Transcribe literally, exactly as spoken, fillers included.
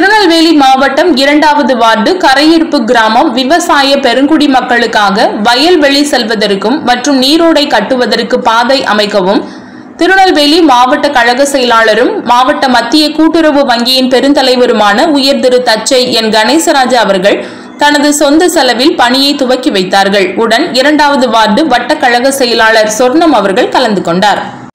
திருநெல்வேலி மாவட்டம் இரண்டாவது வார்டு கரையிருப்பு கிராமம் விவசாய பெருங்குடி மக்களுக்காக வயல்வெளி செல்வதற்கும் மற்றும் நீரோடை கட்டுவதற்கு பாதை அமைக்கவும் திருநெல்வேலி மாவட்ட கழக செயலாளரும் மாவட்ட மத்திய கூட்டுறவு வங்கியின் பெருந்தலைவருமான உயர் திரு தச்சை என் கணேசராஜா அவர்கள் தனது சொந்த செலவில் பணியை துவக்கி வைத்தார்கள். உடன் இரண்டாவது வார்டு வட்ட கழக செயலாளர் சொர்ணம் அவர்கள் கலந்து கொண்டார்.